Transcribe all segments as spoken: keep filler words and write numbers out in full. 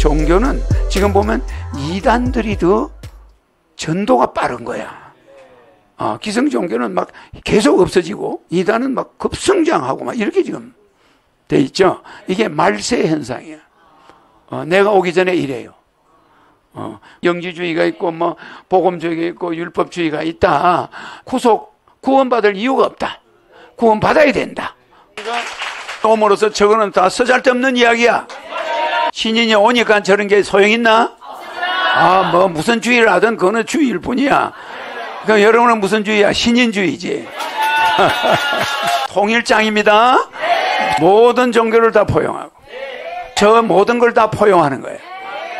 종교는 지금 보면 이단들이 더 전도가 빠른 거야. 어, 기성종교는 막 계속 없어지고 이단은 막 급성장하고 막 이렇게 지금 돼 있죠. 이게 말세 현상이야. 어, 내가 오기 전에 이래요. 어, 영지주의가 있고 뭐 복음주의가 있고 율법주의가 있다. 구속 구원받을 이유가 없다. 구원받아야 된다. 옴으로서 저거는 다 쓰잘데없는 이야기야. 신인이 오니까 저런 게 소용있나? 아, 뭐 무슨 주의를 하든 그거는 주의일 뿐이야. 그럼 여러분은 무슨 주의야? 신인주의지. 통일장입니다. 모든 종교를 다 포용하고 저 모든 걸 다 포용하는 거예요.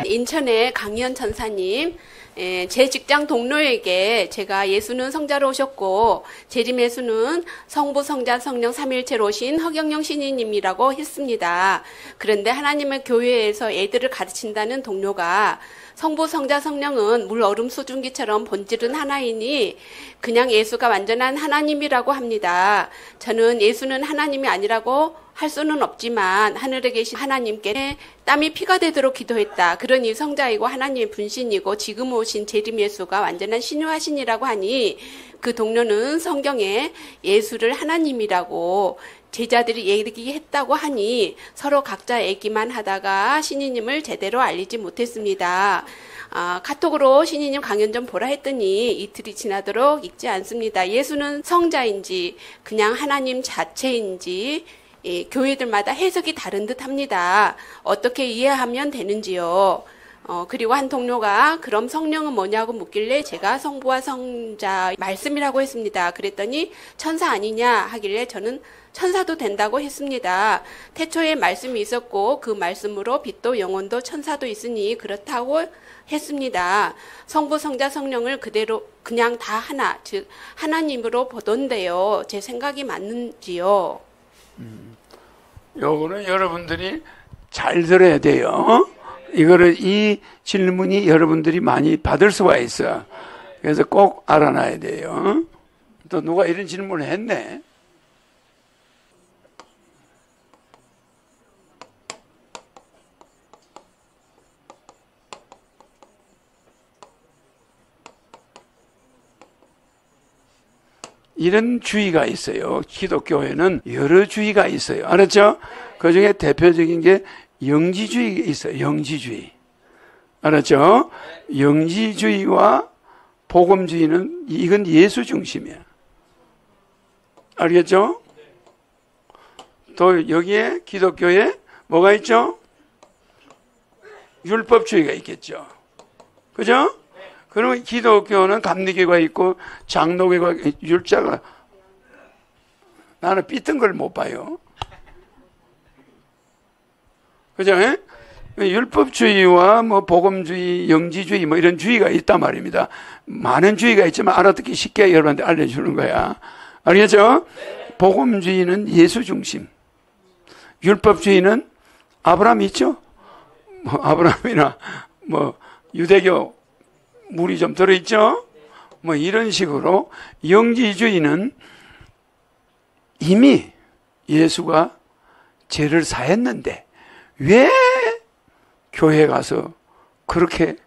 인천의 강희연 천사님, 예, 제 직장 동료에게 제가 예수는 성자로 오셨고 재림 예수는 성부 성자 성령 삼일체로 오신 허경영 신인님이라고 했습니다. 그런데 하나님의 교회에서 애들을 가르친다는 동료가 성부 성자 성령은 물 얼음 수증기처럼 본질은 하나이니 그냥 예수가 완전한 하나님이라고 합니다. 저는 예수는 하나님이 아니라고 할 수는 없지만 하늘에 계신 하나님께 땀이 피가 되도록 기도했다. 그러니 성자이고 하나님의 분신이고 지금 오신 재림 예수가 완전한 신유하신이라고 하니 그 동료는 성경에 예수를 하나님이라고 제자들이 얘기했다고 하니 서로 각자 얘기만 하다가 신이님을 제대로 알리지 못했습니다. 아, 카톡으로 신이님 강연 좀 보라 했더니 이틀이 지나도록 읽지 않습니다. 예수는 성자인지 그냥 하나님 자체인지 예, 교회들마다 해석이 다른 듯 합니다. 어떻게 이해하면 되는지요? 어, 그리고 한 동료가 그럼 성령은 뭐냐고 묻길래 제가 성부와 성자 말씀이라고 했습니다. 그랬더니 천사 아니냐 하길래 저는 천사도 된다고 했습니다. 태초에 말씀이 있었고 그 말씀으로 빛도 영혼도 천사도 있으니 그렇다고 했습니다. 성부, 성자, 성령을 그대로 그냥 다 하나, 즉 하나님으로 보던데요. 제 생각이 맞는지요? 음, 요거는 여러분들이 잘 들어야 돼요. 어? 이거를 이 질문이 여러분들이 많이 받을 수가 있어. 그래서 꼭 알아놔야 돼요. 또 누가 이런 질문을 했네. 이런 주의가 있어요. 기독교에는 여러 주의가 있어요. 알았죠? 그 중에 대표적인 게 영지주의가 있어요. 영지주의. 알았죠? 영지주의와 복음주의는 이건 예수 중심이야. 알겠죠? 또 여기에 기독교에 뭐가 있죠? 율법주의가 있겠죠. 그죠? 그러면 기독교는 감리교가 있고 장로교가 율자가 나는 삐뜬 걸 못 봐요. 그죠? 에? 율법주의와 뭐 복음주의, 영지주의 뭐 이런 주의가 있단 말입니다. 많은 주의가 있지만 알아듣기 쉽게 여러분한테 알려주는 거야. 알겠죠? 복음주의는 예수 중심. 율법주의는 아브라함 있죠? 뭐 아브라함이나 뭐 유대교 물이 좀 들어있죠? 뭐 이런 식으로 영지주의는 이미 예수가 죄를 사했는데 왜 교회 가서 그렇게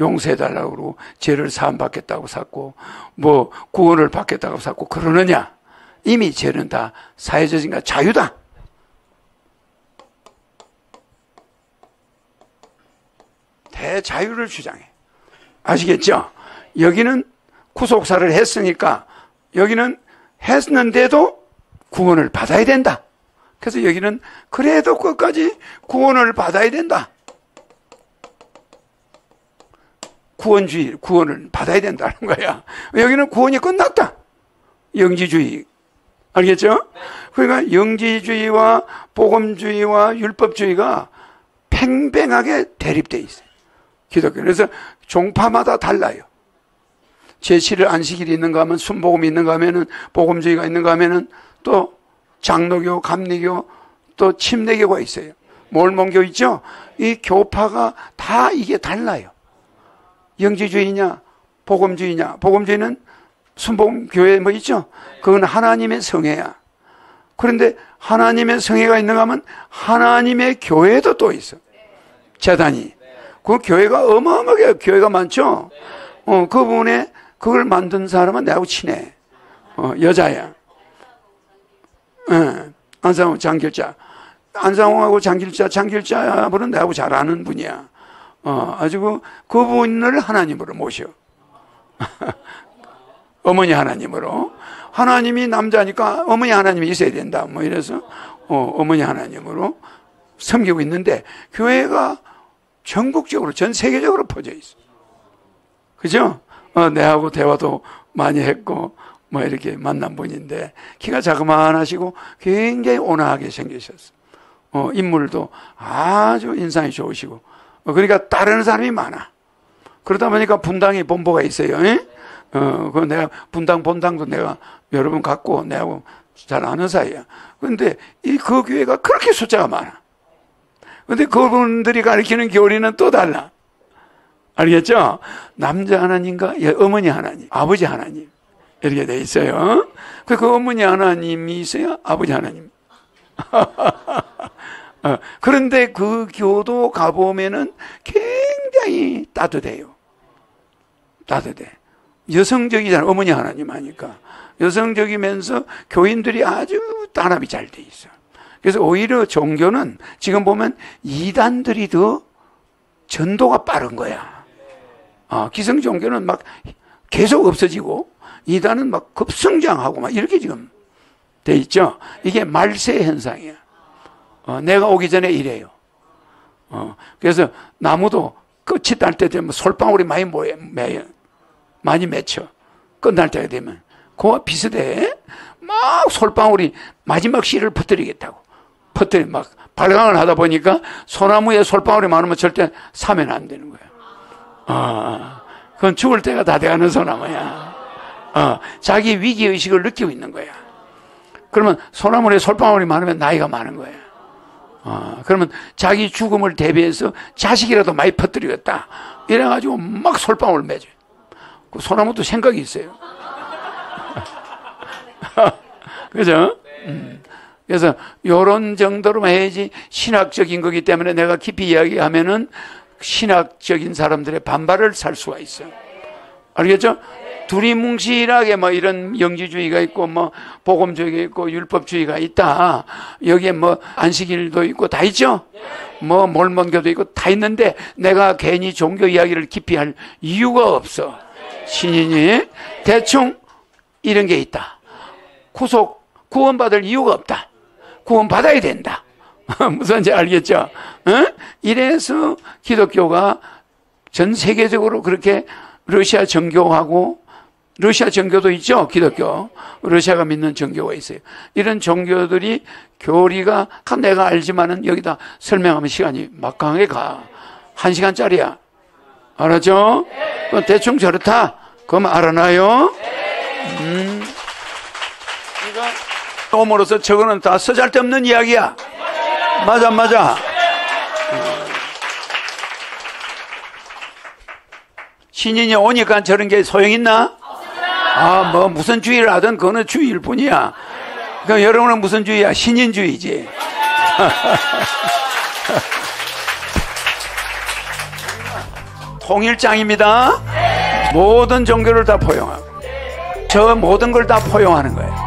용서해달라고 그러고 죄를 사함받겠다고 샀고 뭐 구원을 받겠다고 샀고 그러느냐? 이미 죄는 다 사해졌으니까 자유다. 대자유를 주장해. 아시겠죠? 여기는 구속사를 했으니까 여기는 했는데도 구원을 받아야 된다. 그래서 여기는 그래도 끝까지 구원을 받아야 된다. 구원주의, 구원을 받아야 된다는 거야. 여기는 구원이 끝났다. 영지주의. 알겠죠? 그러니까 영지주의와 복음주의와 율법주의가 팽팽하게 대립되어 있어요. 기독교. 그래서 종파마다 달라요. 제칠 일 안식일이 있는가 하면 순복음이 있는가 하면은 복음주의가 있는가 하면은 또 장로교, 감리교, 또 침례교가 있어요. 몰몬교 있죠? 이 교파가 다 이게 달라요. 영지주의냐, 복음주의냐. 복음주의는 순복음교회 뭐 있죠? 그건 하나님의 성애야. 그런데 하나님의 성회가 있는가 하면 하나님의 교회도 또 있어. 재단이. 그 교회가 어마어마하게 교회가 많죠. 어, 그 부분에 그걸 만든 사람은 나하고 친해. 어, 여자야. 예, 안상홍 장길자. 안상홍하고 장길자, 장길자 분은 나하고 잘 아는 분이야. 어, 아주 그 분을 하나님으로 모셔. 어머니 하나님으로. 하나님이 남자니까 어머니 하나님이 있어야 된다. 뭐 이래서, 어, 어머니 하나님으로 섬기고 있는데, 교회가 전국적으로, 전 세계적으로 퍼져 있어. 그죠? 어, 내하고 대화도 많이 했고, 뭐 이렇게 만난 분인데, 키가 자그만하시고 굉장히 온화하게 생기셨어. 어, 인물도 아주 인상이 좋으시고. 어, 그러니까 따르는 사람이 많아. 그러다 보니까 분당에 본보가 있어요. 에? 어, 그 내가 분당 본당도 내가 여러 번 갔고, 내하고 잘 아는 사이야. 근데 이 그 교회가 그렇게 숫자가 많아. 근데 그분들이 가르치는 교리는 또 달라. 알겠죠? 남자 하나님과 어머니 하나님, 아버지 하나님 이렇게 돼 있어요. 그 어머니 하나님이 있어요, 아버지 하나님. 어, 그런데 그 교도 가보면은 굉장히 따뜻해요. 따뜻해. 여성적이잖아. 어머니 하나님 하니까 여성적이면서 교인들이 아주 단합이 잘 돼 있어. 그래서 오히려 종교는 지금 보면 이단들이 더 전도가 빠른 거야. 어, 기성 종교는 막 계속 없어지고 이단은 막 급성장하고 막 이렇게 지금 돼 있죠. 이게 말세 현상이야. 어, 내가 오기 전에 이래요. 어, 그래서 나무도 끝이 날 때 되면 솔방울이 많이 모여, 매여, 많이 맺혀. 끝날 때가 되면 그와 비슷해. 막 솔방울이 마지막 씨를 퍼뜨리겠다고. 퍼뜨리 막 발광을 하다 보니까 소나무에 솔방울이 많으면 절대 사면 안 되는 거야. 어, 그건 죽을 때가 다 돼가는 소나무야. 어, 자기 위기의식을 느끼고 있는 거야. 그러면 소나무에 솔방울이 많으면 나이가 많은 거야. 어, 그러면 자기 죽음을 대비해서 자식이라도 많이 퍼뜨리겠다. 이래가지고 막 솔방울 맺어요. 그 소나무도 생각이 있어요. 그죠? 음. 그래서 요런 정도로만 해야지 신학적인 거기 때문에 내가 깊이 이야기하면은 신학적인 사람들의 반발을 살 수가 있어요. 알겠죠? 두리뭉실하게 뭐 이런 영지주의가 있고 뭐 복음주의가 있고 율법주의가 있다. 여기에 뭐 안식일도 있고 다 있죠? 뭐 몰몬교도 있고 다 있는데 내가 괜히 종교 이야기를 깊이 할 이유가 없어. 신인이 대충 이런 게 있다. 구속, 구원받을 이유가 없다. 구원받아야 된다. 무슨 말인지 알겠죠? 응? 이래서 기독교가 전 세계적으로 그렇게 러시아 정교하고, 러시아 정교도 있죠? 기독교. 러시아가 믿는 정교가 있어요. 이런 종교들이 교리가, 내가 알지만은 여기다 설명하면 시간이 막강하게 가. 한 시간짜리야. 알았죠? 그럼 대충 저렇다. 그럼 알아나요? 음. 옴으로서 저거는 다 쓰잘데없는 이야기야. 맞아, 맞아. 어. 신인이 오니까 저런 게 소용있나? 아, 뭐 무슨 주의를 하든 그거는 주의일 뿐이야. 그럼 여러분은 무슨 주의야? 신인주의지. 통일장입니다. 모든 종교를 다 포용하고 저 모든 걸 다 포용하는 거예요.